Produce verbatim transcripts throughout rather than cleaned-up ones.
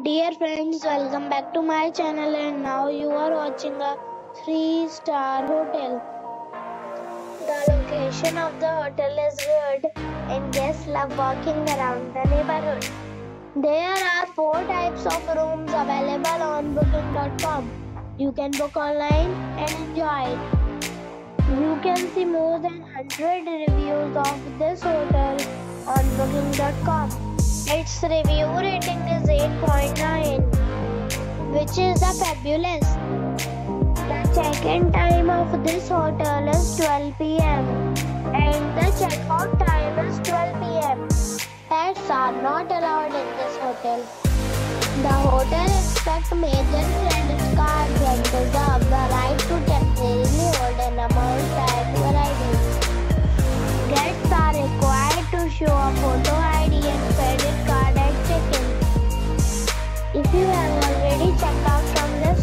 Dear friends, welcome back to my channel, and now you are watching a three star hotel. The location of the hotel is good and guests love walking around the neighborhood. There are four types of rooms available on booking dot com. You can book online and enjoy it. You can see more than one hundred reviews of this hotel on booking dot com. Its review rating is eight point nine, which is a fabulous. The check-in time of this hotel is twelve p m and the check-out time is twelve p m Pets are not allowed in this hotel. The hotel accepts major credit cards and reserves the right to temporarily hold an amount prior to arrival. Guests are required to show a photo I D and credit card at check-in. If you have already checked out from this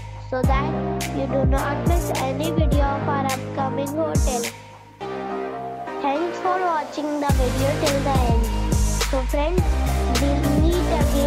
so that you do not miss any video of our upcoming hotel. Thanks for watching the video till the end. So friends, we'll meet again.